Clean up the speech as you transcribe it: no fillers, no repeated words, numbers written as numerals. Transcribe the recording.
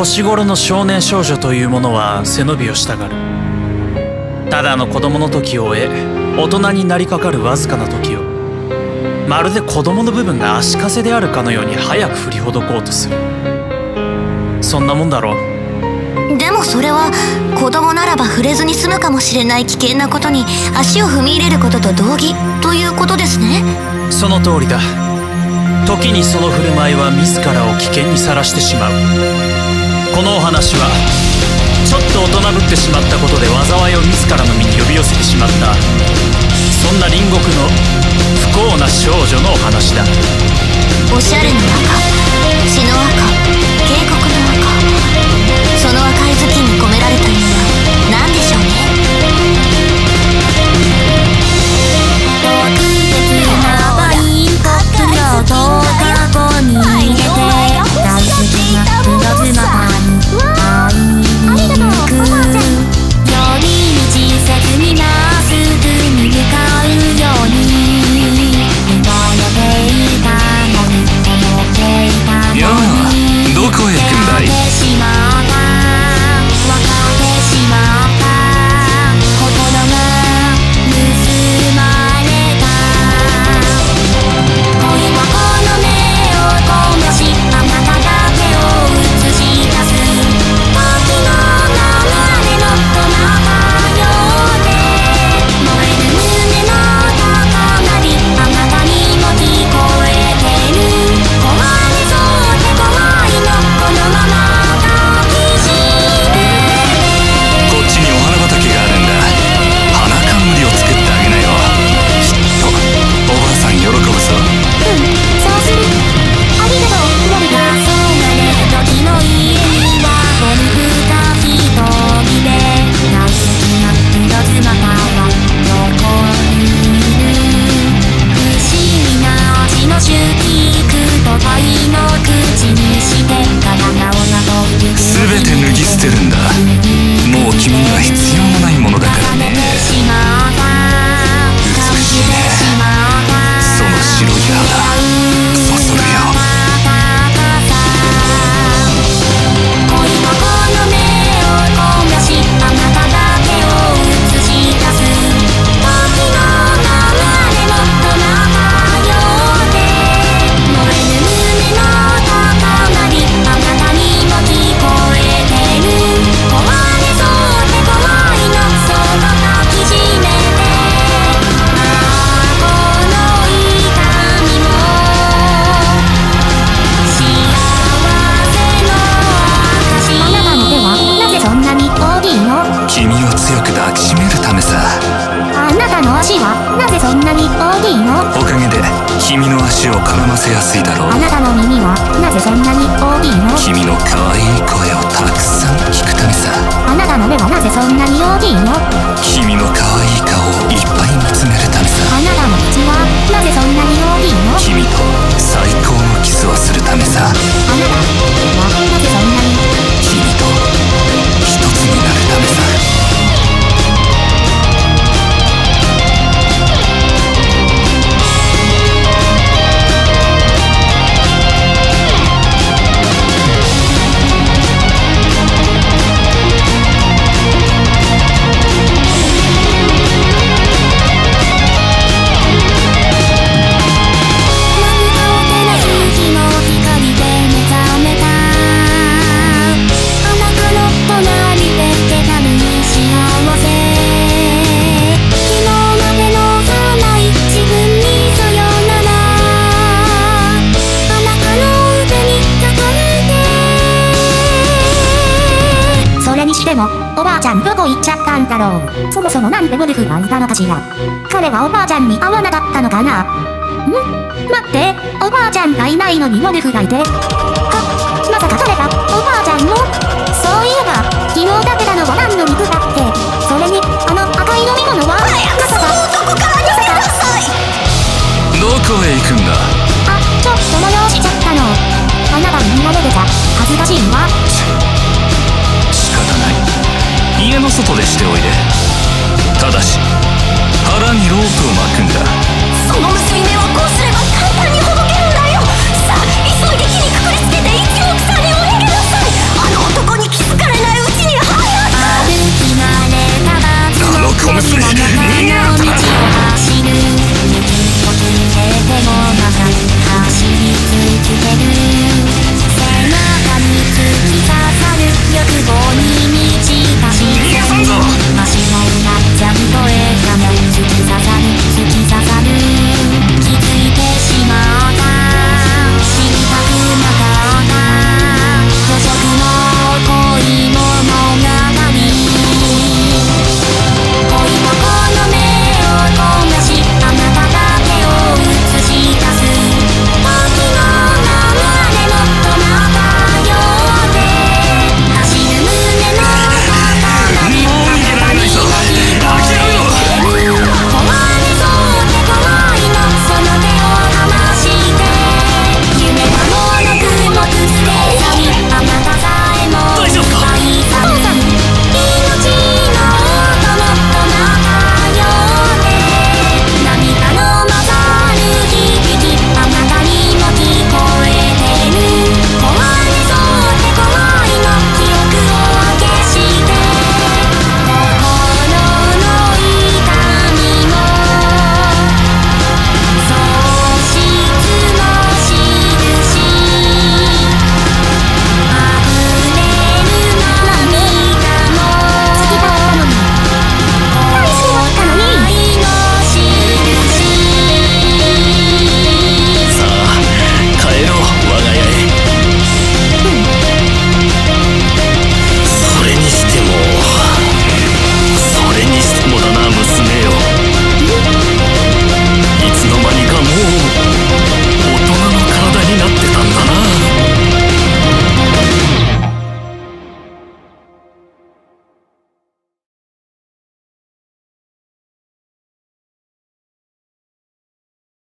年頃の少年少女というものは背伸びをしたがる。ただの子供の時を終え、大人になりかかるわずかな時を、まるで子供の部分が足かせであるかのように早く振りほどこうとする。そんなもんだろう。でもそれは子供ならば触れずに済むかもしれない危険なことに足を踏み入れることと同義ということですね。その通りだ。時にその振る舞いは自らを危険にさらしてしまう。このお話はちょっと大人ぶってしまったことで災いを自らの身に呼び寄せてしまった、そんな隣国の不幸な少女のお話だ。おしゃれの赤、血の赤、渓谷の赤、その赤い頭巾に込められた意味は何でしょうね。いやあ、どこへ行くんだい？そもそもなんでウルフがいたのかしら。彼はおばあちゃんに会わなかったのかな。ん？待って、おばあちゃんがいないのにウルフがいて、はっ、まさか彼がおばあちゃんも？そういえば昨日食べたのは何の肉だって。それにあの赤い飲み物はまさか。どこへ行くんだ？あ、ちょっと模様しちゃったの。あなたに見られてた、恥ずかしいわ。仕方ない、家の外でしておいで。ただし腹にロープを巻くんだ。